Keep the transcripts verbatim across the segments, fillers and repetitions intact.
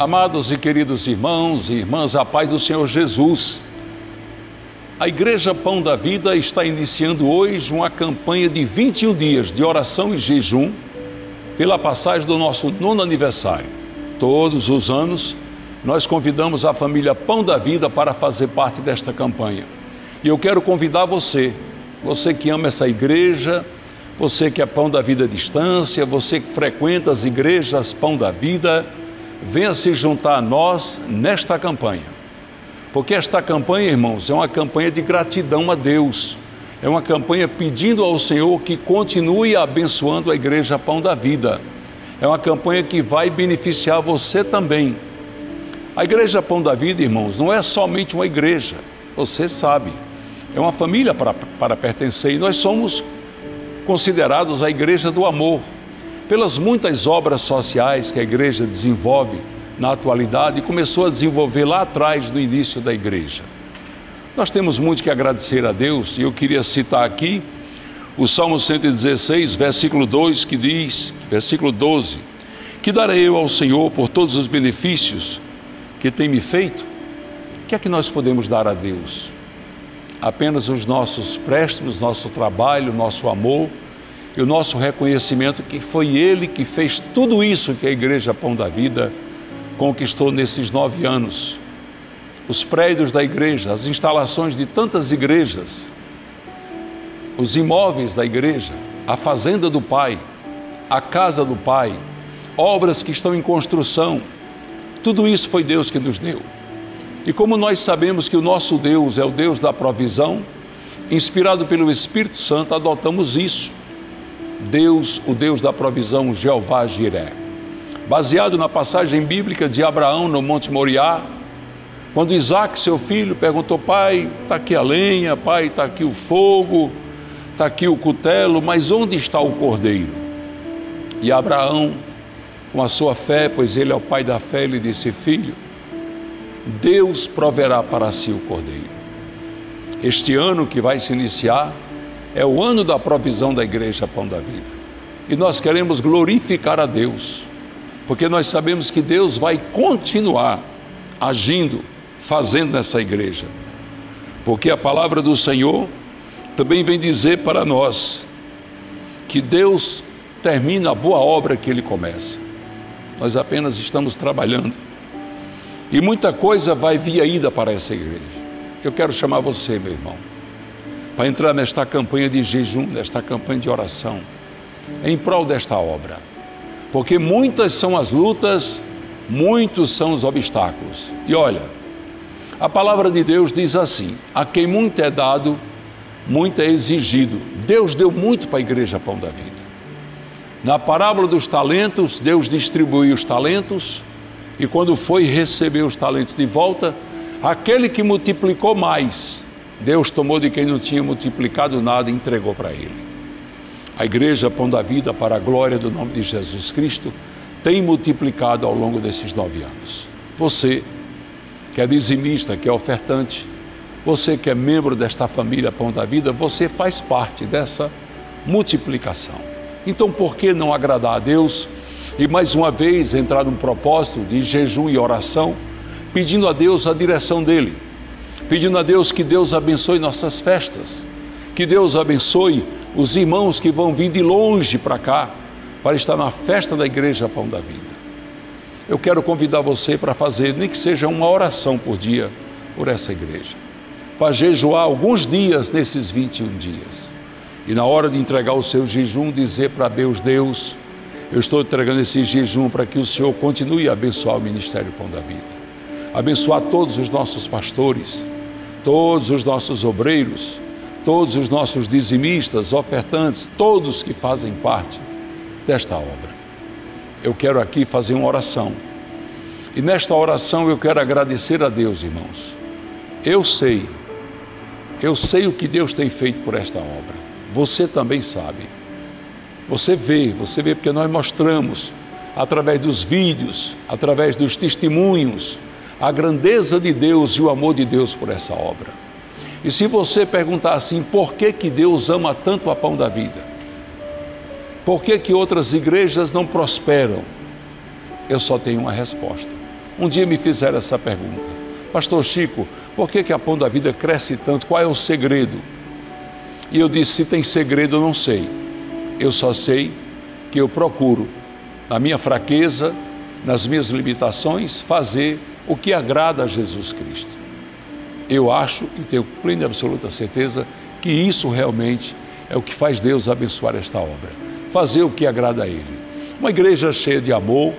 Amados e queridos irmãos e irmãs, a paz do Senhor Jesus. A Igreja Pão da Vida está iniciando hoje uma campanha de vinte e um dias de oração e jejum pela passagem do nosso nono aniversário. Todos os anos, nós convidamos a família Pão da Vida para fazer parte desta campanha. E eu quero convidar você, você que ama essa igreja, você que é Pão da Vida à distância, você que frequenta as igrejas Pão da Vida, venha se juntar a nós nesta campanha, porque esta campanha, irmãos, é uma campanha de gratidão a Deus, é uma campanha pedindo ao Senhor que continue abençoando a Igreja Pão da Vida, é uma campanha que vai beneficiar você também. A Igreja Pão da Vida, irmãos, não é somente uma igreja, você sabe, é uma família para, para pertencer, e nós somos considerados a Igreja do Amor, pelas muitas obras sociais que a igreja desenvolve na atualidade e começou a desenvolver lá atrás, no início da igreja. Nós temos muito que agradecer a Deus, e eu queria citar aqui o Salmo cento e dezesseis, versículo dois, que diz, versículo doze, que darei eu ao Senhor por todos os benefícios que tem me feito? O que é que nós podemos dar a Deus? Apenas os nossos préstimos, nosso trabalho, nosso amor, e o nosso reconhecimento que foi Ele que fez tudo isso que a Igreja Pão da Vida conquistou nesses nove anos. Os prédios da igreja, as instalações de tantas igrejas, os imóveis da igreja, a fazenda do Pai, a casa do Pai, obras que estão em construção, tudo isso foi Deus que nos deu. E como nós sabemos que o nosso Deus é o Deus da provisão, inspirado pelo Espírito Santo, adotamos isso. Deus, o Deus da provisão, Jeová Jireh. Baseado na passagem bíblica de Abraão no Monte Moriá, quando Isaac, seu filho, perguntou: pai, está aqui a lenha, pai, está aqui o fogo, está aqui o cutelo, mas onde está o cordeiro? E Abraão, com a sua fé, pois ele é o pai da fé, ele disse: filho, Deus proverá para si o cordeiro. Este ano que vai se iniciar é o ano da provisão da Igreja Pão da Vida. E nós queremos glorificar a Deus, porque nós sabemos que Deus vai continuar agindo, fazendo nessa igreja. Porque a palavra do Senhor também vem dizer para nós que Deus termina a boa obra que Ele começa. Nós apenas estamos trabalhando. E muita coisa vai vir ainda para essa igreja. Eu quero chamar você, meu irmão, para entrar nesta campanha de jejum, nesta campanha de oração, em prol desta obra. Porque muitas são as lutas, muitos são os obstáculos. E olha, a palavra de Deus diz assim: a quem muito é dado, muito é exigido. Deus deu muito para a Igreja Pão da Vida. Na parábola dos talentos, Deus distribuiu os talentos, e quando foi receber os talentos de volta, aquele que multiplicou mais, Deus tomou de quem não tinha multiplicado nada e entregou para ele. A Igreja Pão da Vida, para a glória do nome de Jesus Cristo, tem multiplicado ao longo desses nove anos. Você, que é dizimista, que é ofertante, você que é membro desta família Pão da Vida, você faz parte dessa multiplicação. Então, por que não agradar a Deus e, mais uma vez, entrar num propósito de jejum e oração, pedindo a Deus a direção dEle? Pedindo a Deus que Deus abençoe nossas festas, que Deus abençoe os irmãos que vão vir de longe para cá, para estar na festa da Igreja Pão da Vida. Eu quero convidar você para fazer, nem que seja uma oração por dia, por essa igreja, para jejuar alguns dias nesses vinte e um dias. E na hora de entregar o seu jejum, dizer para Deus: Deus, eu estou entregando esse jejum para que o Senhor continue a abençoar o Ministério Pão da Vida. Abençoar todos os nossos pastores, todos os nossos obreiros, todos os nossos dizimistas, ofertantes, todos que fazem parte desta obra. Eu quero aqui fazer uma oração. E nesta oração eu quero agradecer a Deus, irmãos. Eu sei, eu sei o que Deus tem feito por esta obra. Você também sabe. Você vê, você vê porque nós mostramos, através dos vídeos, através dos testemunhos, a grandeza de Deus e o amor de Deus por essa obra. E se você perguntar assim: por que que Deus ama tanto a Pão da Vida? Por que que outras igrejas não prosperam? Eu só tenho uma resposta: Um dia me fizeram essa pergunta: Pastor Chico, por que que a Pão da Vida cresce tanto? Qual é o segredo? E eu disse: se tem segredo, eu não sei. Eu só sei que eu procuro, na minha fraqueza, nas minhas limitações, fazer o que agrada a Jesus Cristo. Eu acho e tenho plena e absoluta certeza que isso realmente é o que faz Deus abençoar esta obra. Fazer o que agrada a Ele. Uma igreja cheia de amor,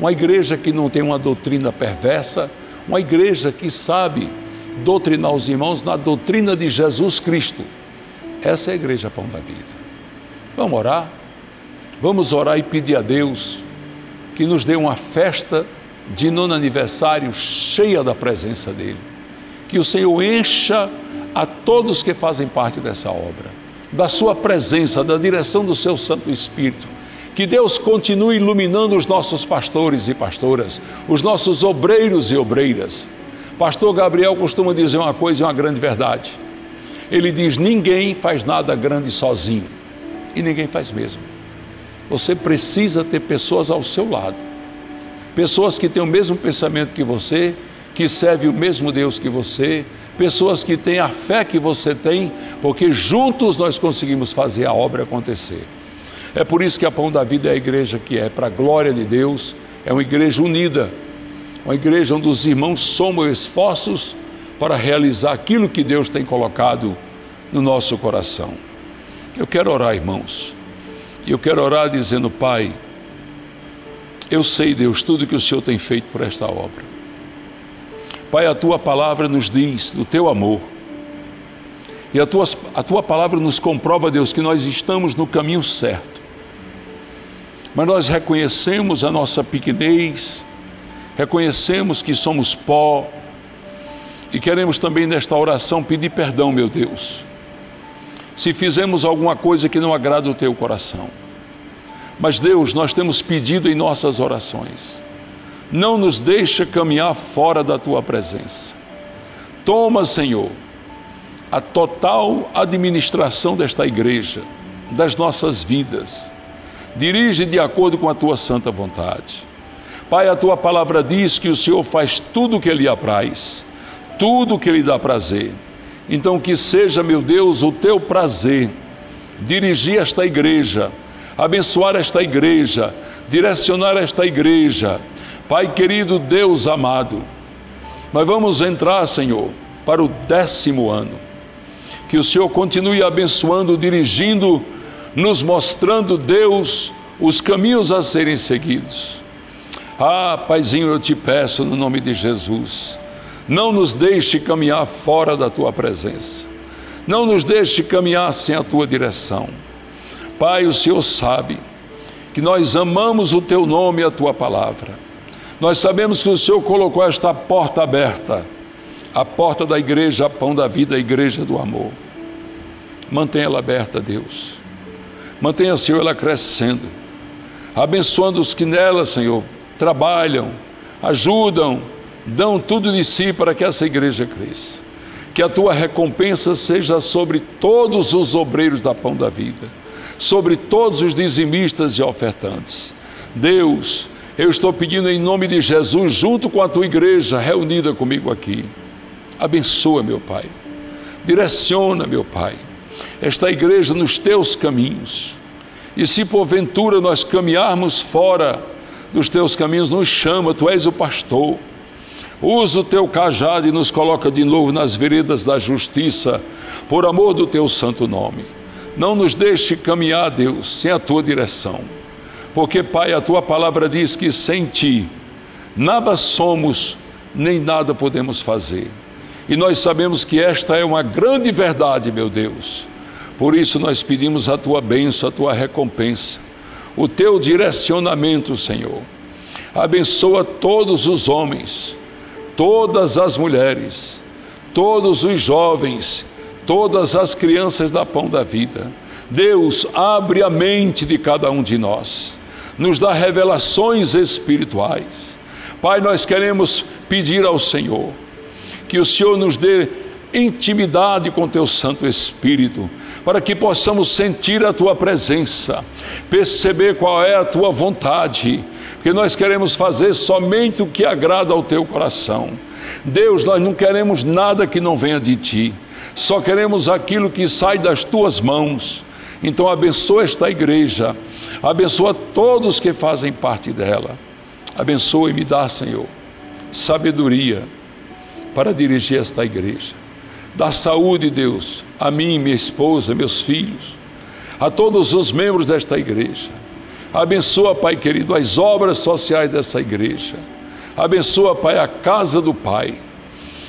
uma igreja que não tem uma doutrina perversa, uma igreja que sabe doutrinar os irmãos na doutrina de Jesus Cristo. Essa é a igreja Pão da Vida. Vamos orar? Vamos orar e pedir a Deus que nos dê uma festa de nono aniversário cheia da presença dEle. Que o Senhor encha a todos que fazem parte dessa obra, da sua presença, da direção do seu Santo Espírito. Que Deus continue iluminando os nossos pastores e pastoras, os nossos obreiros e obreiras. Pastor Gabriel costuma dizer uma coisa, uma grande verdade. Ele diz: ninguém faz nada grande sozinho. E ninguém faz mesmo. Você precisa ter pessoas ao seu lado. Pessoas que têm o mesmo pensamento que você, que servem o mesmo Deus que você, pessoas que têm a fé que você tem, porque juntos nós conseguimos fazer a obra acontecer. É por isso que a Pão da Vida é a igreja que é, para a glória de Deus, é uma igreja unida, uma igreja onde os irmãos somam esforços para realizar aquilo que Deus tem colocado no nosso coração. Eu quero orar, irmãos. Eu quero orar dizendo: Pai, eu sei, Deus, tudo que o Senhor tem feito por esta obra. Pai, a Tua palavra nos diz do Teu amor. E a Tua, a tua palavra nos comprova, Deus, que nós estamos no caminho certo. Mas nós reconhecemos a nossa pequenez, reconhecemos que somos pó, e queremos também nesta oração pedir perdão, meu Deus, se fizemos alguma coisa que não agrada o Teu coração. Mas, Deus, nós temos pedido em nossas orações: não nos deixa caminhar fora da Tua presença. Toma, Senhor, a total administração desta igreja, das nossas vidas. Dirige de acordo com a Tua santa vontade. Pai, a Tua palavra diz que o Senhor faz tudo o que lhe apraz, tudo o que lhe dá prazer. Então que seja, meu Deus, o Teu prazer dirigir esta igreja, abençoar esta igreja, direcionar esta igreja. Pai querido, Deus amado, nós vamos entrar, Senhor, para o décimo ano. Que o Senhor continue abençoando, dirigindo, nos mostrando, Deus, os caminhos a serem seguidos. Ah, Paizinho, eu te peço no nome de Jesus, não nos deixe caminhar fora da Tua presença. Não nos deixe caminhar sem a Tua direção. Pai, o Senhor sabe que nós amamos o Teu nome e a Tua palavra. Nós sabemos que o Senhor colocou esta porta aberta, a porta da igreja, a Pão da Vida, a igreja do amor. Mantenha ela aberta, Deus. Mantenha, Senhor, ela crescendo, abençoando os que nela, Senhor, trabalham, ajudam, dão tudo de si para que essa igreja cresça. Que a Tua recompensa seja sobre todos os obreiros da Pão da Vida, sobre todos os dizimistas e ofertantes. Deus, eu estou pedindo em nome de Jesus, junto com a Tua igreja reunida comigo aqui. Abençoa, meu Pai. Direciona, meu Pai, esta igreja nos Teus caminhos. E se porventura nós caminharmos fora dos Teus caminhos, nos chama, Tu és o pastor. Usa o Teu cajado e nos coloca de novo nas veredas da justiça, por amor do Teu santo nome. Não nos deixe caminhar, Deus, sem a Tua direção. Porque, Pai, a Tua palavra diz que sem Ti nada somos, nem nada podemos fazer. E nós sabemos que esta é uma grande verdade, meu Deus. Por isso nós pedimos a Tua bênção, a Tua recompensa, o Teu direcionamento, Senhor. Abençoa todos os homens, todas as mulheres, todos os jovens, todas as crianças da Pão da Vida. Deus, abre a mente de cada um de nós, nos dá revelações espirituais. Pai, nós queremos pedir ao Senhor que o Senhor nos dê intimidade com Teu Santo Espírito, para que possamos sentir a Tua presença, perceber qual é a Tua vontade, que nós queremos fazer somente o que agrada ao teu coração. Deus, nós não queremos nada que não venha de ti, só queremos aquilo que sai das tuas mãos. Então abençoa esta igreja, abençoa todos que fazem parte dela, abençoa e me dá, Senhor, sabedoria para dirigir esta igreja. Dá saúde, Deus, a mim, minha esposa, meus filhos, a todos os membros desta igreja. Abençoa, Pai querido, as obras sociais dessa igreja. Abençoa, Pai, a casa do Pai,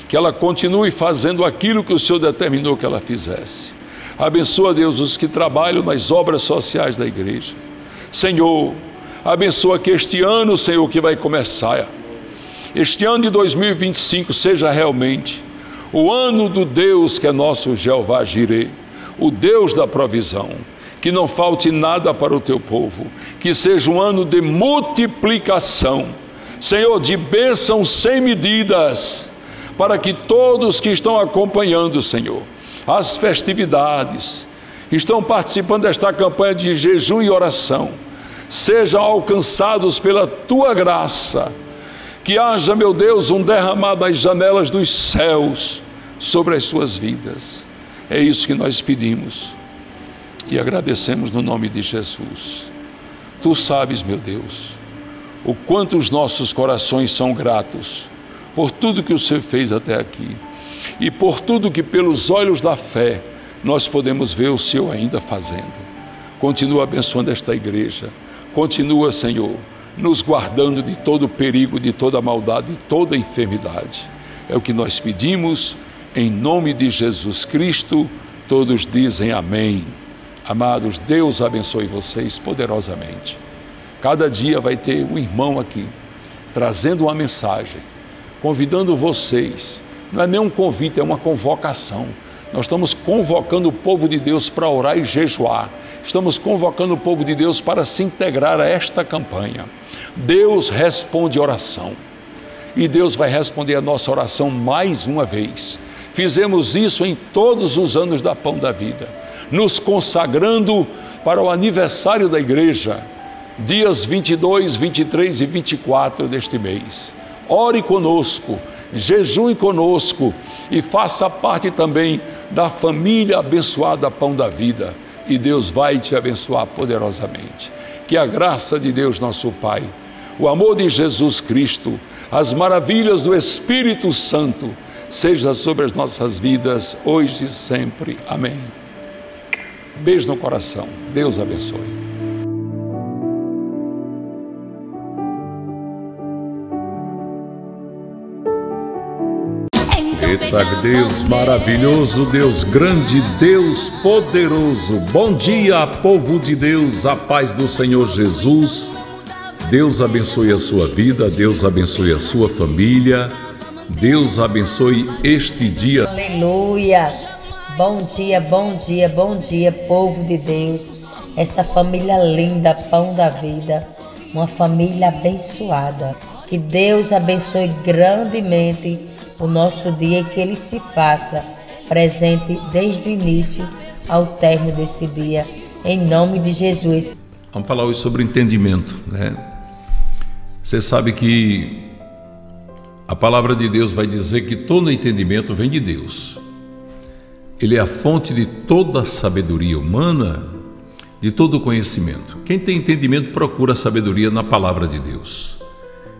que ela continue fazendo aquilo que o Senhor determinou que ela fizesse. Abençoa, Deus, os que trabalham nas obras sociais da igreja. Senhor, abençoa que este ano, Senhor, que vai começar, este ano de dois mil e vinte e cinco, seja realmente o ano do Deus que é nosso Jeová Jireh, o Deus da provisão. Que não falte nada para o teu povo, que seja um ano de multiplicação, Senhor, de bênção sem medidas, para que todos que estão acompanhando, Senhor, as festividades, estão participando desta campanha de jejum e oração, sejam alcançados pela Tua graça, que haja, meu Deus, um derramar das janelas dos céus sobre as suas vidas. É isso que nós pedimos e agradecemos no nome de Jesus. Tu sabes, meu Deus, o quanto os nossos corações são gratos por tudo que o Senhor fez até aqui, e por tudo que pelos olhos da fé nós podemos ver o Senhor ainda fazendo. Continua abençoando esta igreja, continua, Senhor, nos guardando de todo perigo, de toda maldade, de toda enfermidade. É o que nós pedimos, em nome de Jesus Cristo. Todos dizem amém. Amados, Deus abençoe vocês poderosamente. Cada dia vai ter um irmão aqui, trazendo uma mensagem, convidando vocês. Não é nem um convite, é uma convocação. Nós estamos convocando o povo de Deus para orar e jejuar. Estamos convocando o povo de Deus para se integrar a esta campanha. Deus responde oração. E Deus vai responder a nossa oração mais uma vez. Fizemos isso em todos os anos da Pão da Vida, nos consagrando para o aniversário da igreja, dias vinte e dois, vinte e três e vinte e quatro deste mês. Ore conosco, jejue conosco e faça parte também da família abençoada Pão da Vida. E Deus vai te abençoar poderosamente. Que a graça de Deus, nosso Pai, o amor de Jesus Cristo, as maravilhas do Espírito Santo, seja sobre as nossas vidas, hoje e sempre. Amém. Beijo no coração. Deus abençoe. Eita, Deus maravilhoso, Deus grande, Deus poderoso. Bom dia, povo de Deus, a paz do Senhor Jesus. Deus abençoe a sua vida, Deus abençoe a sua família, Deus abençoe este dia. Aleluia! Bom dia, bom dia, bom dia, povo de Deus. Essa família linda, Pão da Vida, uma família abençoada. Que Deus abençoe grandemente o nosso dia e que ele se faça presente desde o início ao término desse dia, em nome de Jesus. Vamos falar hoje sobre entendimento, né? Você sabe que a palavra de Deus vai dizer que todo entendimento vem de Deus. Ele é a fonte de toda a sabedoria humana, de todo o conhecimento. Quem tem entendimento procura a sabedoria na palavra de Deus.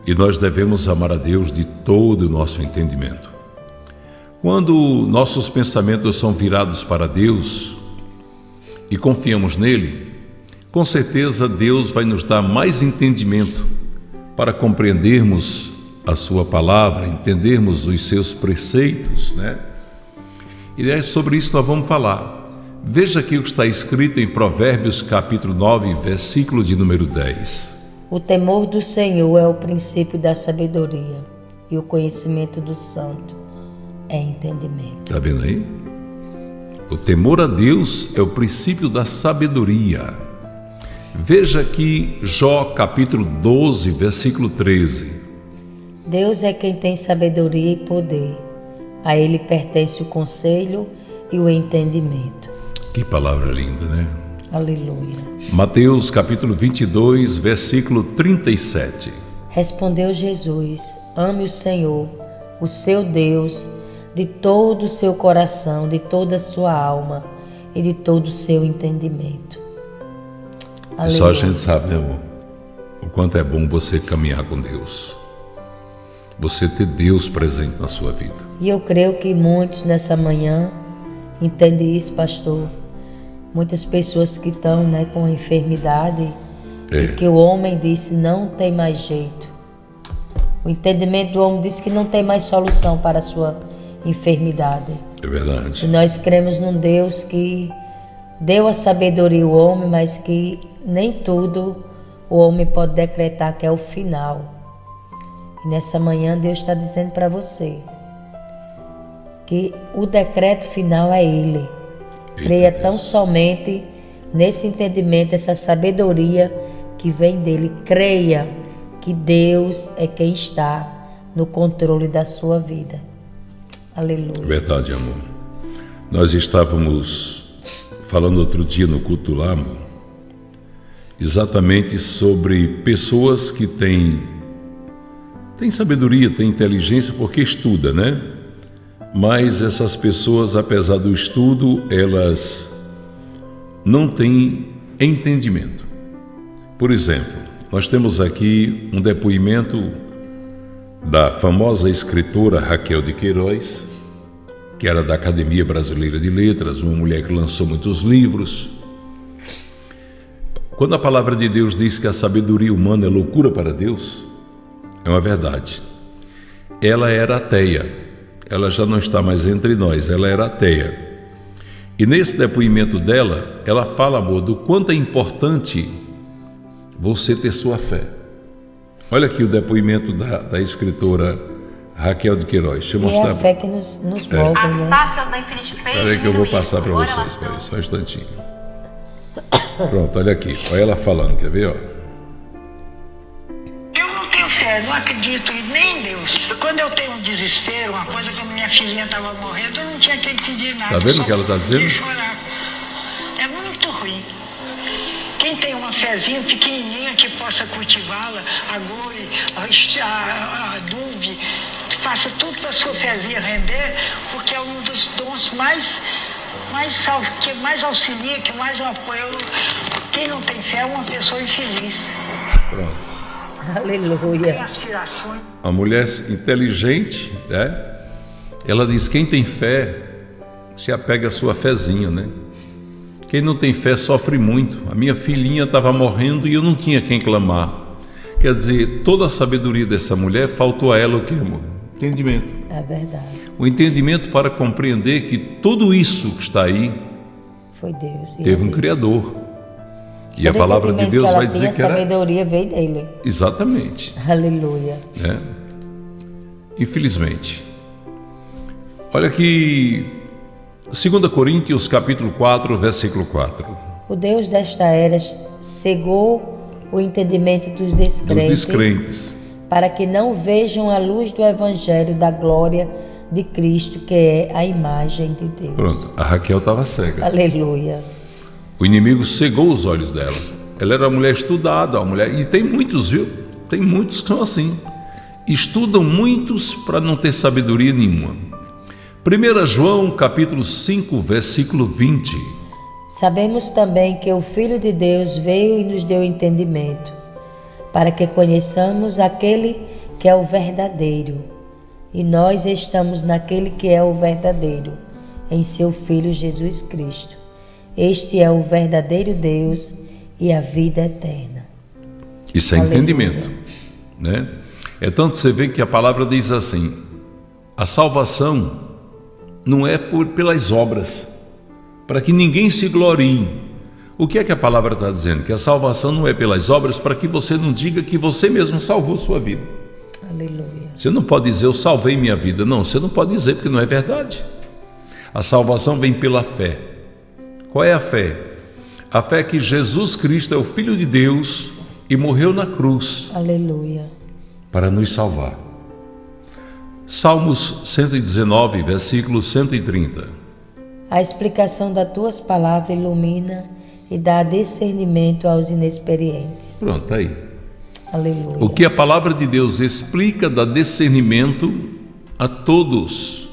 E nós devemos amar a Deus de todo o nosso entendimento. Quando nossos pensamentos são virados para Deus e confiamos nele, com certeza Deus vai nos dar mais entendimento para compreendermos a sua palavra, entendermos os seus preceitos, né? E é sobre isso que nós vamos falar. Veja aqui o que está escrito em Provérbios capítulo nove, versículo de número dez. O temor do Senhor é o princípio da sabedoria, e o conhecimento do santo é entendimento. Está vendo aí? O temor a Deus é o princípio da sabedoria. Veja aqui Jó capítulo doze, versículo treze. Deus é quem tem sabedoria e poder. A ele pertence o conselho e o entendimento. Que palavra linda, né? Aleluia. Mateus capítulo vinte e dois, versículo trinta e sete. Respondeu Jesus: ame o Senhor, o seu Deus, de todo o seu coração, de toda a sua alma e de todo o seu entendimento. Aleluia. Só a gente sabe, meu amor, o quanto é bom você caminhar com Deus. Você ter Deus presente na sua vida. E eu creio que muitos nessa manhã entendem isso, pastor. Muitas pessoas que estão, né, com enfermidade, é. E que o homem disse não tem mais jeito. O entendimento do homem disse que não tem mais solução para a sua enfermidade. É verdade. E nós cremos num Deus que deu a sabedoria ao homem, mas que nem tudo o homem pode decretar que é o final. E nessa manhã Deus está dizendo para você que o decreto final é Ele. Creia tão somente nesse entendimento, essa sabedoria que vem dEle. Creia que Deus é quem está no controle da sua vida. Aleluia. Verdade, amor. Nós estávamos falando outro dia no culto lá, amor, exatamente sobre pessoas que têm, têm sabedoria, têm inteligência porque estuda, né? Mas essas pessoas, apesar do estudo, elas não têm entendimento. Por exemplo, nós temos aqui um depoimento da famosa escritora Raquel de Queiroz, que era da Academia Brasileira de Letras, uma mulher que lançou muitos livros. Quando a palavra de Deus diz que a sabedoria humana é loucura para Deus, é uma verdade. Ela era ateia. Ela já não está mais entre nós, ela era ateia. E nesse depoimento dela, ela fala, amor, do quanto é importante você ter sua fé. Olha aqui o depoimento da, da escritora Raquel de Queiroz. Deixa eu mostrar. É a fé que nos, nos é. volta, As né? taxas da infelizmente Espera aí que eu vou passar para vocês, peraí, só um instantinho. Pronto, olha aqui, olha ela falando, quer ver? Ó. Não acredito nem em Deus. Quando eu tenho um desespero, uma coisa que a minha filhinha estava morrendo, eu não tinha que pedir nada. Tá vendo o que ela está dizendo? Chorar. É muito ruim. Quem tem uma fezinha pequenininha que possa cultivá-la, a goi, a, a, a duve, faça tudo para sua fezinha render, porque é um dos dons mais, mais, que mais auxilia, que mais apoia. Quem não tem fé é uma pessoa infeliz. Pronto. Aleluia. A mulher inteligente, né? Ela diz: quem tem fé se apega à sua fezinha, né? Quem não tem fé sofre muito. A minha filhinha estava morrendo e eu não tinha quem clamar. Quer dizer, toda a sabedoria dessa mulher faltou a ela o que, amor? Entendimento. É verdade. O entendimento para compreender que tudo isso que está aí foi Deus. Teve um Criador. E a palavra de Deus vai dizer que era... a sabedoria veio dele. Exatamente. Aleluia. É. Infelizmente. Olha aqui, segunda Coríntios, capítulo quatro, versículo quatro. O Deus desta era cegou o entendimento dos descrentes, dos descrentes, para que não vejam a luz do evangelho da glória de Cristo, que é a imagem de Deus. Pronto, a Raquel estava cega. Aleluia. O inimigo cegou os olhos dela. Ela era uma mulher estudada, uma mulher... E tem muitos, viu? Tem muitos que são assim. Estudam muitos para não ter sabedoria nenhuma. primeira João, capítulo cinco, versículo vinte. Sabemos também que o Filho de Deus veio e nos deu entendimento, para que conheçamos aquele que é o verdadeiro. E nós estamos naquele que é o verdadeiro, em seu Filho Jesus Cristo. Este é o verdadeiro Deus e a vida eterna. Isso é entendimento, né? É tanto que você vê que a palavra diz assim: a salvação não é por, pelas obras, para que ninguém se glorie. O que é que a palavra está dizendo? Que a salvação não é pelas obras, para que você não diga que você mesmo salvou sua vida. Aleluia. Você não pode dizer: eu salvei minha vida. Não, você não pode dizer, porque não é verdade. A salvação vem pela fé. Qual é a fé? A fé que Jesus Cristo é o Filho de Deus e morreu na cruz. Aleluia. Para nos salvar. Salmos cento e dezenove, versículo cento e trinta. A explicação das tuas palavras ilumina e dá discernimento aos inexperientes. Pronto, está aí. Aleluia. O que a palavra de Deus explica dá discernimento a todos.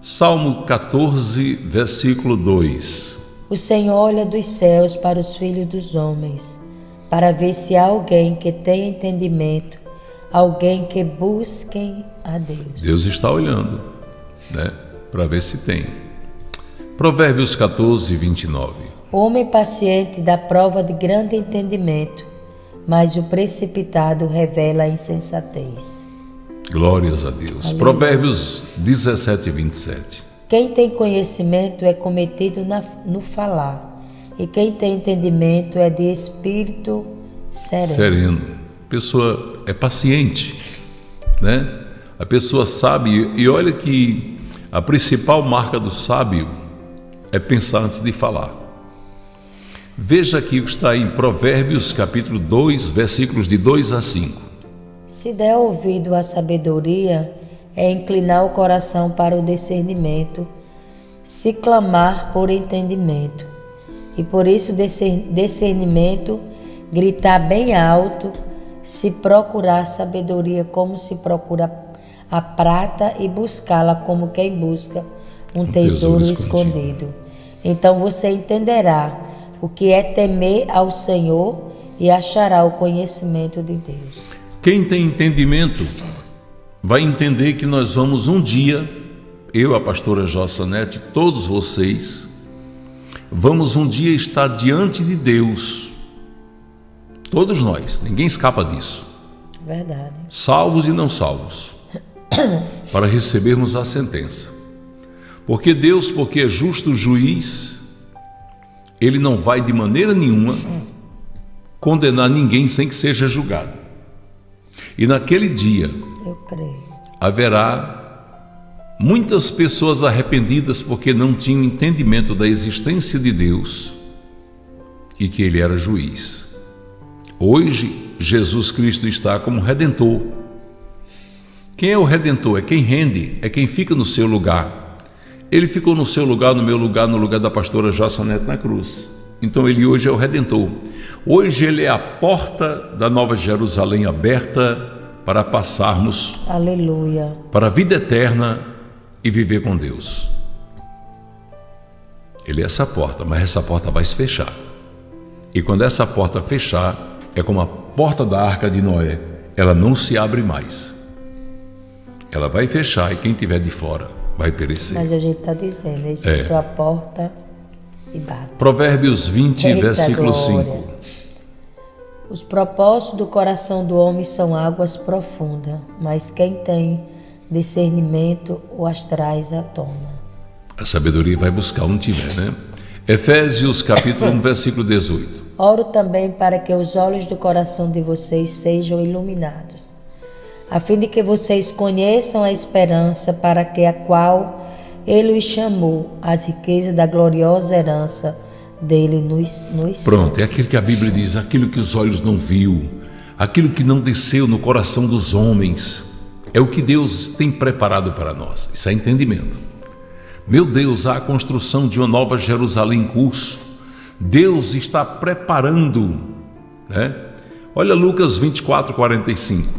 Salmo quatorze, versículo dois. O Senhor olha dos céus para os filhos dos homens, para ver se há alguém que tenha entendimento, alguém que busque a Deus. Deus está olhando, né? Para ver se tem. Provérbios quatorze, vinte e nove. O homem paciente dá prova de grande entendimento, mas o precipitado revela a insensatez. Glórias a Deus. Aleluia. Provérbios dezessete, vinte e sete. Quem tem conhecimento é cometido na, no falar, e quem tem entendimento é de espírito sereno. Sereno. A pessoa é paciente, né? A pessoa sabe, e olha que a principal marca do sábio é pensar antes de falar. Veja aqui o que está em Provérbios capítulo dois, versículos de dois a cinco. Se der ouvido à sabedoria, é inclinar o coração para o discernimento, se clamar por entendimento. E por isso discernimento, gritar bem alto, se procurar sabedoria como se procura a prata e buscá-la como quem busca um, um tesouro, tesouro escondido. escondido. Então você entenderá o que é temer ao Senhor e achará o conhecimento de Deus. Quem tem entendimento vai entender que nós vamos um dia, eu, a pastora Jossanete, todos vocês, vamos um dia estar diante de Deus. Todos nós, ninguém escapa disso. Verdade. Salvos e não salvos. Para recebermos a sentença. Porque Deus, porque é justo o juiz, ele não vai de maneira nenhuma condenar ninguém sem que seja julgado. E naquele dia, eu creio, haverá muitas pessoas arrependidas porque não tinham entendimento da existência de Deus e que ele era juiz. Hoje, Jesus Cristo está como redentor. Quem é o redentor? É quem rende, é quem fica no seu lugar. Ele ficou no seu lugar, no meu lugar, no lugar da pastora Jossanete na cruz. Então ele hoje é o redentor. Hoje ele é a porta da Nova Jerusalém aberta para passarmos, aleluia, para a vida eterna e viver com Deus. Ele é essa porta, mas essa porta vai se fechar. E quando essa porta fechar, é como a porta da arca de Noé, ela não se abre mais. Ela vai fechar e quem estiver de fora vai perecer. Mas o jeito está dizendo, ele chutou a porta e bate. Provérbios vinte, Eita versículo glória. cinco. Os propósitos do coração do homem são águas profundas, mas quem tem discernimento o as traz à tona. A sabedoria vai buscar onde tiver, né? Efésios capítulo um, versículo dezoito. Oro também para que os olhos do coração de vocês sejam iluminados, a fim de que vocês conheçam a esperança para que a qual ele os chamou, as riquezas da gloriosa herança dele nos, nos... Pronto, é aquilo que a Bíblia diz, aquilo que os olhos não viu, aquilo que não desceu no coração dos homens, é o que Deus tem preparado para nós. Isso é entendimento. Meu Deus, há a construção de uma nova Jerusalém em curso. Deus está preparando, né? Olha Lucas vinte e quatro, quarenta e cinco.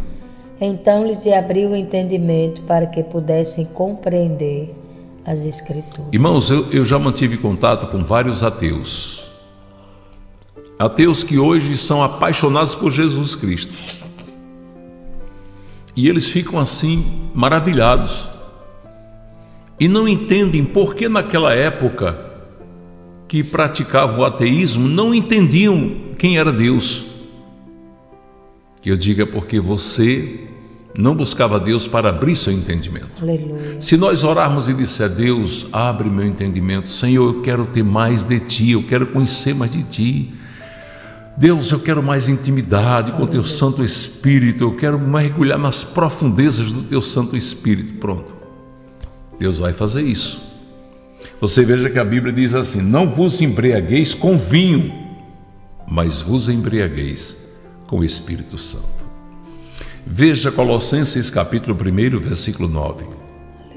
Então lhes abriu o entendimento para que pudessem compreender as Escrituras. Irmãos, eu, eu já mantive contato com vários ateus. Ateus que hoje são apaixonados por Jesus Cristo. E eles ficam assim, maravilhados. E não entendem por que naquela época que praticavam o ateísmo, não entendiam quem era Deus. Eu digo é porque você não buscava Deus para abrir seu entendimento. Aleluia. Se nós orarmos e disser, Deus, abre meu entendimento. Senhor, eu quero ter mais de Ti, eu quero conhecer mais de Ti. Deus, eu quero mais intimidade, aleluia, com o Teu Santo Espírito. Eu quero mergulhar nas profundezas do Teu Santo Espírito. Pronto. Deus vai fazer isso. Você veja que a Bíblia diz assim, não vos embriagueis com vinho, mas vos embriagueis com o Espírito Santo. Veja Colossenses capítulo um, versículo nove.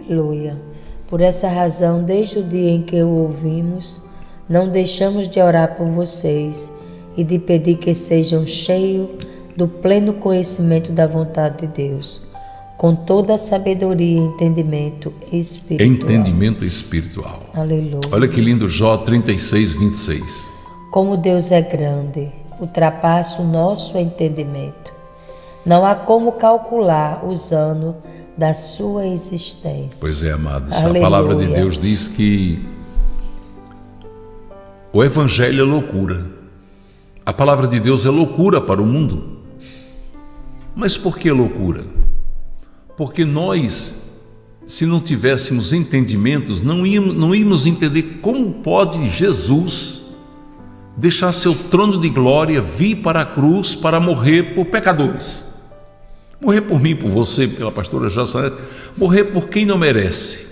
Aleluia. Por essa razão, desde o dia em que o ouvimos, Não deixamos de orar por vocês e de pedir que sejam cheios do pleno conhecimento da vontade de Deus, com toda a sabedoria e entendimento espiritual. Entendimento espiritual. Aleluia. Olha que lindo, Jó trinta e seis, vinte e seis. Como Deus é grande, ultrapassa o nosso entendimento. Não há como calcular os anos da sua existência. Pois é, amados, aleluia. A palavra de Deus diz que o evangelho é loucura. A palavra de Deus é loucura para o mundo. Mas por que loucura? Porque nós, se não tivéssemos entendimentos, não íamos, não íamos entender como pode Jesus deixar seu trono de glória, vir para a cruz para morrer por pecadores. Morrer por mim, por você, pela pastora Jossanete, morrer por quem não merece.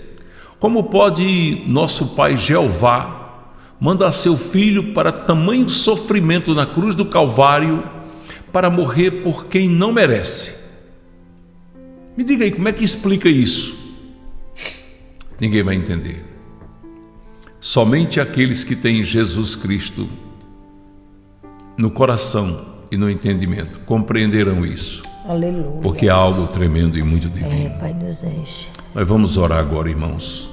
Como pode nosso Pai Jeová mandar seu filho para tamanho sofrimento na cruz do Calvário para morrer por quem não merece? Me diga aí, como é que explica isso? Ninguém vai entender. Somente aqueles que têm Jesus Cristo no coração e no entendimento compreenderão isso. Aleluia. Porque é algo tremendo e muito divino. É, Pai, nos enche. Nós vamos orar agora, irmãos.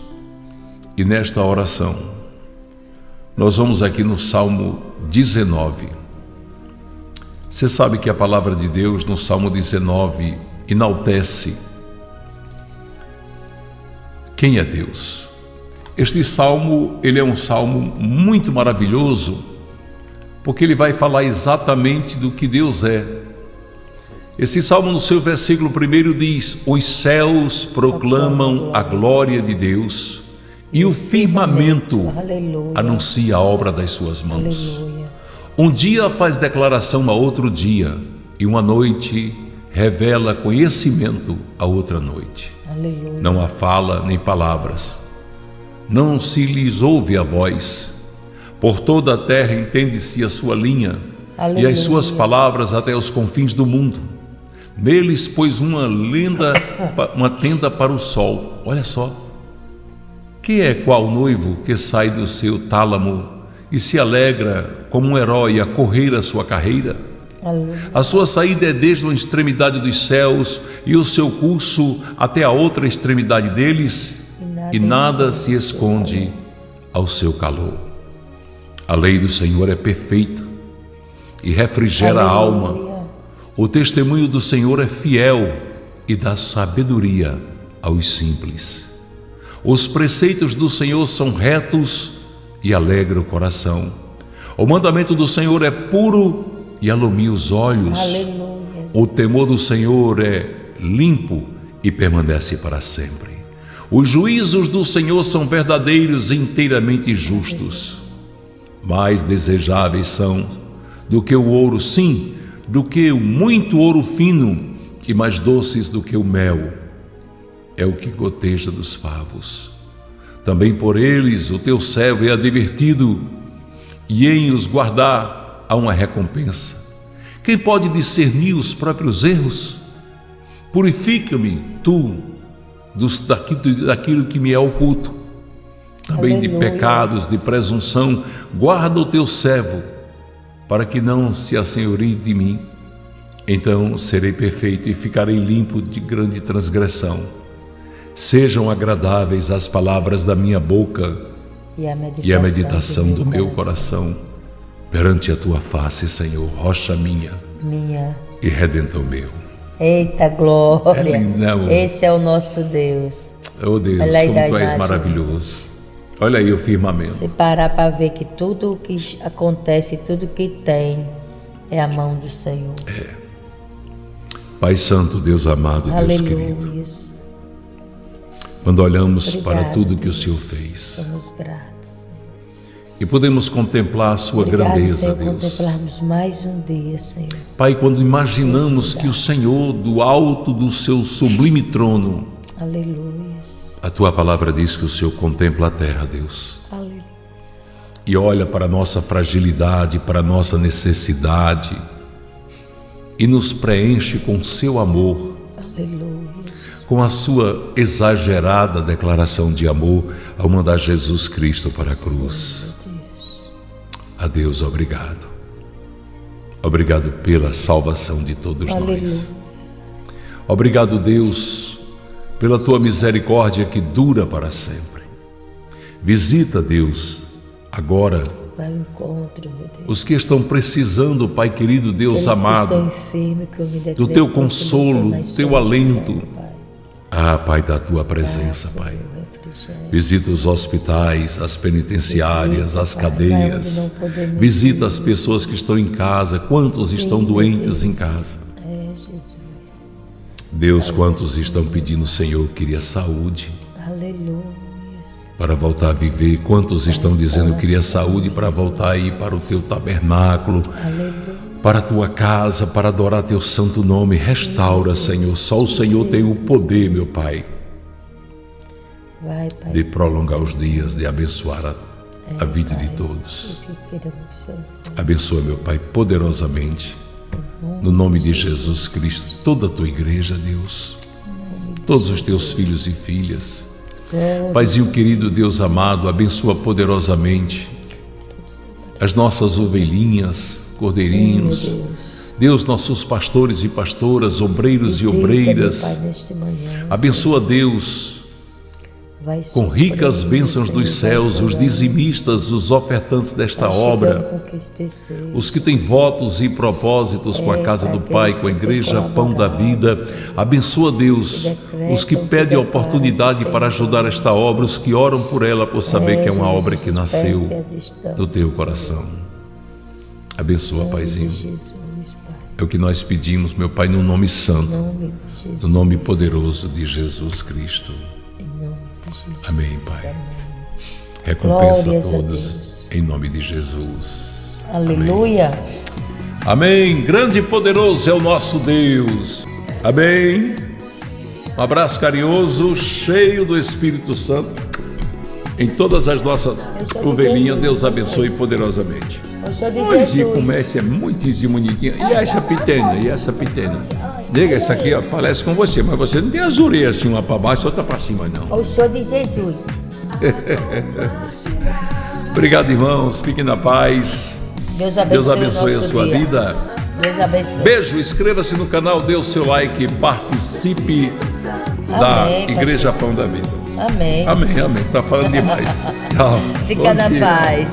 E nesta oração nós vamos aqui no Salmo dezenove. Você sabe que a palavra de Deus no Salmo dezenove enaltece quem é Deus. Este salmo, ele é um salmo muito maravilhoso, porque ele vai falar exatamente do que Deus é. Esse salmo, no seu versículo primeiro, diz: os céus proclamam a glória de Deus, e o firmamento, aleluia, anuncia a obra das suas mãos. Aleluia. Um dia faz declaração a outro dia, e uma noite revela conhecimento a outra noite. Aleluia. Não há fala nem palavras, não se lhes ouve a voz. Por toda a terra entende-se a sua linha, aleluia, e as suas palavras até os confins do mundo. Neles pôs uma lenda, uma tenda para o sol. Olha só. Que é qual noivo que sai do seu tálamo e se alegra como um herói a correr a sua carreira? Aleluia. A sua saída é desde uma extremidade dos céus e o seu curso até a outra extremidade deles, e nada, e nada se esconde ao seu calor. A lei do Senhor é perfeita e refrigera, aleluia, a alma. O testemunho do Senhor é fiel e dá sabedoria aos simples. Os preceitos do Senhor são retos e alegra o coração. O mandamento do Senhor é puro e alumia os olhos. Aleluia. O temor do Senhor é limpo e permanece para sempre. Os juízos do Senhor são verdadeiros e inteiramente justos. Mais desejáveis são do que o ouro, sim, do que o muito ouro fino, e mais doces do que o mel. É o que goteja dos favos. Também por eles o teu servo é advertido, e em os guardar há uma recompensa. Quem pode discernir os próprios erros? Purifica-me, tu, dos, daquilo, daquilo que me é oculto. Também, aleluia, de pecados, de presunção, guarda o teu servo, para que não se assenhorie de mim. Então serei perfeito e ficarei limpo de grande transgressão. Sejam agradáveis as palavras da minha boca e a meditação, e a meditação do, do meu coração. coração perante a tua face, Senhor, rocha minha, minha. e redentor meu. Eita glória! É lindo. Esse é o nosso Deus. Oh Deus, olha aí, como tu és maravilhoso. Olha aí o firmamento. Se parar para ver que tudo o que acontece, tudo que tem, é a mão do Senhor. É. Pai Santo, Deus amado, Deus querido. Quando olhamos, obrigado, para tudo que o Senhor fez, somos gratos, e podemos contemplar a sua, obrigado, grandeza, Senhor, Deus. Contemplarmos mais um dia, Senhor. Pai, quando imaginamos que o Senhor, do alto do seu sublime trono, aleluia, a tua palavra diz que o Senhor contempla a terra, Deus. Aleluia. E olha para a nossa fragilidade, para a nossa necessidade, e nos preenche com o seu amor. Aleluia. Com a sua exagerada declaração de amor ao mandar Jesus Cristo para a cruz. Senhor Deus. A Deus, obrigado. Obrigado pela salvação de todos Aleluia. Nós. Obrigado, Deus, pela Tua misericórdia que dura para sempre. Visita, Deus, agora os que estão precisando, Pai querido, Deus amado, do Teu consolo, do Teu alento. Ah, Pai, da Tua presença, Pai. Visita os hospitais, as penitenciárias, as cadeias. Visita as pessoas que estão em casa, quantos estão doentes em casa. Deus, quantos estão pedindo, Senhor, queria saúde para voltar a viver. Quantos estão dizendo, queria saúde para voltar aí para o Teu tabernáculo, para a Tua casa, para adorar Teu santo nome. Restaura, Senhor. Só o Senhor tem o poder, meu Pai, de prolongar os dias, de abençoar a, a vida de todos. Abençoa, meu Pai, poderosamente, no nome de Jesus Cristo, toda a Tua igreja, Deus, todos os Teus filhos e filhas. Paizinho querido, Deus amado, abençoa poderosamente as nossas ovelhinhas, cordeirinhos, Deus, nossos pastores e pastoras, obreiros e obreiras. Abençoa, Deus, com ricas bênçãos dos céus, os dizimistas, os ofertantes desta obra, os que têm votos e propósitos com a Casa do Pai, com a Igreja Pão da Vida. Abençoa, Deus, os que pedem oportunidade para ajudar esta obra, os que oram por ela, por saber que é uma obra que nasceu no Teu coração. Abençoa, Paizinho. É o que nós pedimos, meu Pai, no nome santo, no nome poderoso de Jesus Cristo. Amém, Pai. Recompensa a todos em nome de Jesus. Aleluia. Amém. Amém. Grande e poderoso é o nosso Deus. Amém. Um abraço carinhoso, cheio do Espírito Santo, em todas as nossas ovelhinhas. Deus abençoe poderosamente. Hoje comece é muito bonitinha. E essa pequena, e essa pequena. Diga, essa aqui ó, parece com você, mas você não tem as orelhas assim, uma para baixo, outra para cima, não. O Senhor de Jesus. Obrigado, irmãos. Fiquem na paz. Deus abençoe, Deus abençoe a sua dia. vida. Deus abençoe. Beijo, inscreva-se no canal, dê o seu like, participe da amém, Igreja pastor. Pão da Vida. Amém. Amém, amém. Tá falando demais. Tchau. Fica na paz.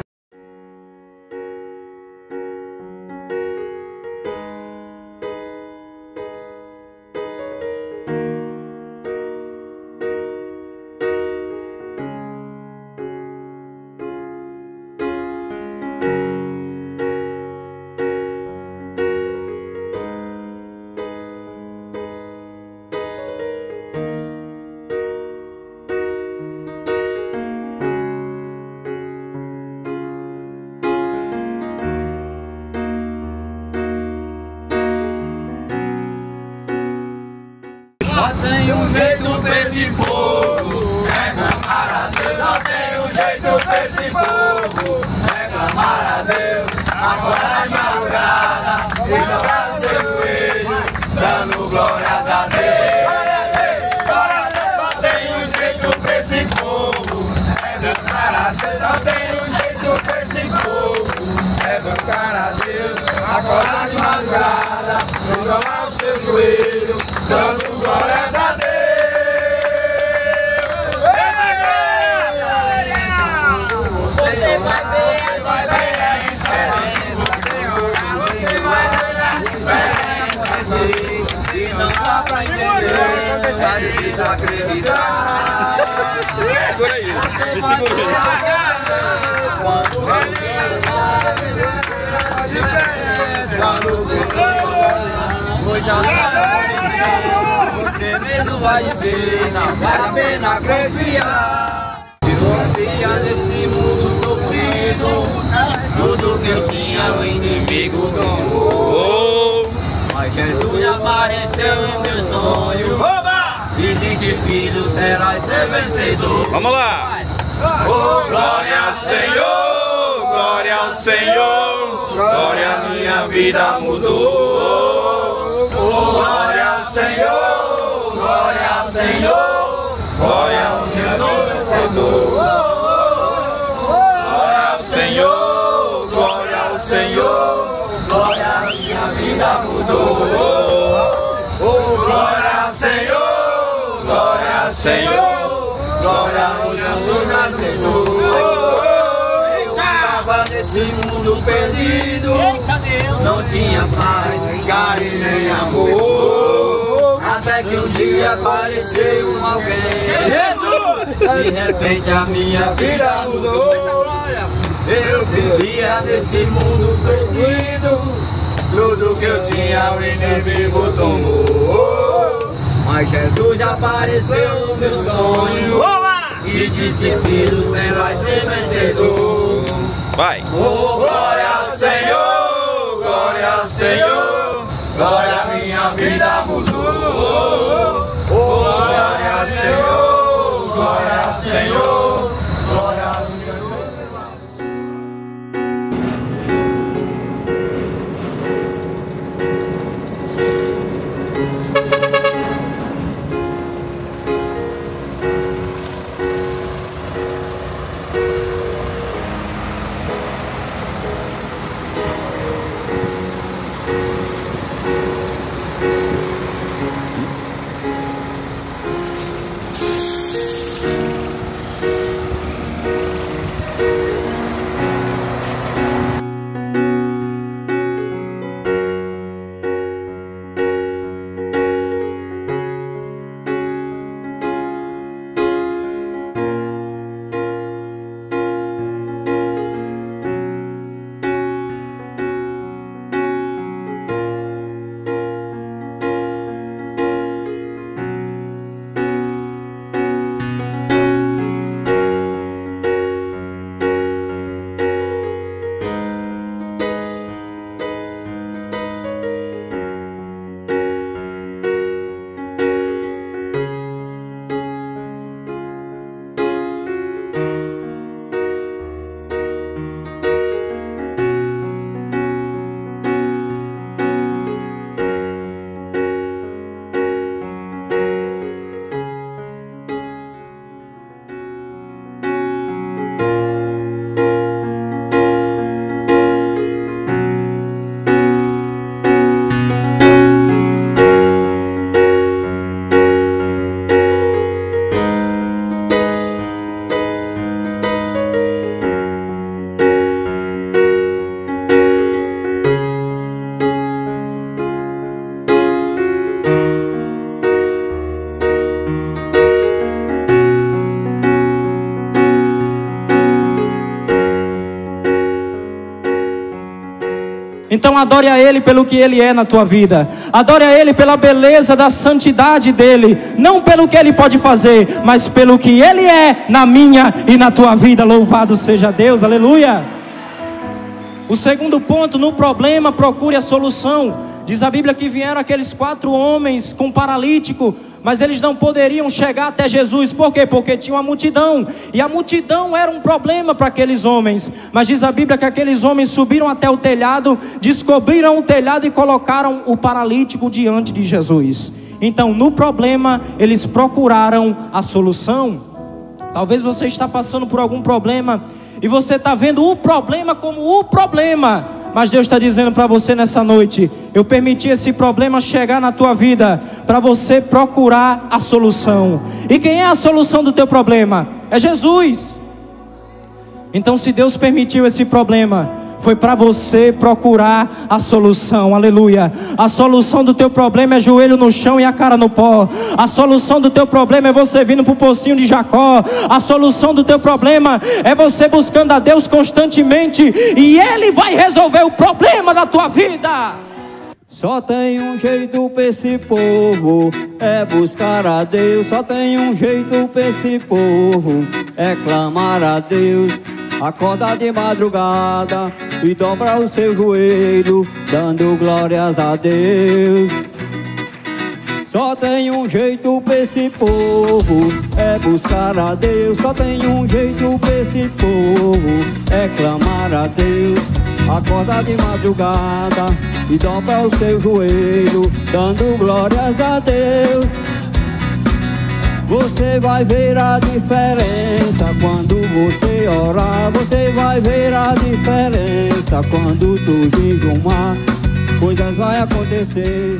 Tem um jeito pra esse povo, reclamar a Deus. Só tem um jeito pra esse povo, reclamar a Deus. Acordar de madrugada e dobrar o seu joelho, dando glórias a Deus. Glória a Deus. Só tem um jeito pra esse povo, reclamar a Deus. Só tem um jeito pra esse povo, reclamar a Deus. Acordar de madrugada e dobrar o seu joelho, dando glórias a Deus. Aleluia! Você vai ver, você vai ver a diferença. Você vai ver a diferença. Se não dá pra entender, tá difícil acreditar. Segura aí, me segura aí. Quando vai ver a diferença, quando você vai ver, você mesmo vai dizer, não vale a pena acreditar. Eu vivia nesse mundo sofrido, tudo que eu tinha o inimigo tomou. Mas Jesus apareceu em meu sonho e disse, filho, serás ser vencedor. Vamos lá! Oh, glória ao Senhor, glória ao Senhor, glória a minha vida mudou. Oh, glória Senhor, glória ao Senhor, glória ao Jesus vencedor. Glória ao Senhor, glória mudou. Oh, glória ao Senhor, glória ao Senhor, glória ao Jesus nascedor. Eu estava nesse mundo perdido, não tinha paz, carinho nem amor, até que um dia apareceu um alguém. Jesus! De repente a minha vida mudou. Eu vivia nesse mundo perdido, tudo que eu tinha o inimigo tomou. Mas Jesus apareceu no meu sonho. Olá! E disse: filho, você vai ser vencedor. Vai! Oh, glória ao Senhor, glória ao Senhor, glória, minha vida mudou. Oh, glória ao Senhor, glória ao Senhor. Então adore a Ele pelo que Ele é na tua vida. Adore a Ele pela beleza da santidade dEle. Não pelo que Ele pode fazer, mas pelo que Ele é na minha e na tua vida. Louvado seja Deus, aleluia. O segundo ponto: no problema procure a solução. Diz a Bíblia que vieram aqueles quatro homens com um paralítico, mas eles não poderiam chegar até Jesus. Por quê? Porque tinha uma multidão, e a multidão era um problema para aqueles homens. Mas diz a Bíblia que aqueles homens subiram até o telhado, descobriram o telhado e colocaram o paralítico diante de Jesus. Então, no problema, eles procuraram a solução. Talvez você está passando por algum problema, e você está vendo o problema como o problema. Mas Deus está dizendo para você nessa noite: eu permiti esse problema chegar na tua vida para você procurar a solução. E quem é a solução do teu problema? É Jesus. Então, se Deus permitiu esse problema, foi para você procurar a solução. Aleluia. A solução do teu problema é joelho no chão e a cara no pó. A solução do teu problema é você vindo para o pocinho de Jacó. A solução do teu problema é você buscando a Deus constantemente, e Ele vai resolver o problema da tua vida. Só tem um jeito para esse povo, é buscar a Deus. Só tem um jeito para esse povo, é clamar a Deus. Acorda de madrugada e dobra o seu joelho, dando glórias a Deus. Só tem um jeito pra esse povo, é buscar a Deus. Só tem um jeito pra esse povo, é clamar a Deus. Acorda de madrugada e dobra o seu joelho, dando glórias a Deus. Você vai ver a diferença quando você orar. Você vai ver a diferença quando tu jejumar. coisas vai acontecer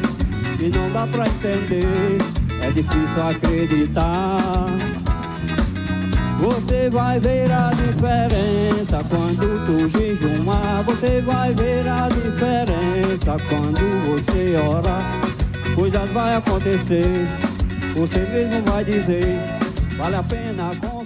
que não dá pra entender, é difícil acreditar. Você vai ver a diferença quando tu jejumar, você vai ver a diferença quando você orar. Coisas vai acontecer, você mesmo vai dizer, vale a pena confiar.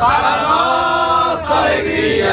Para nossa alegria,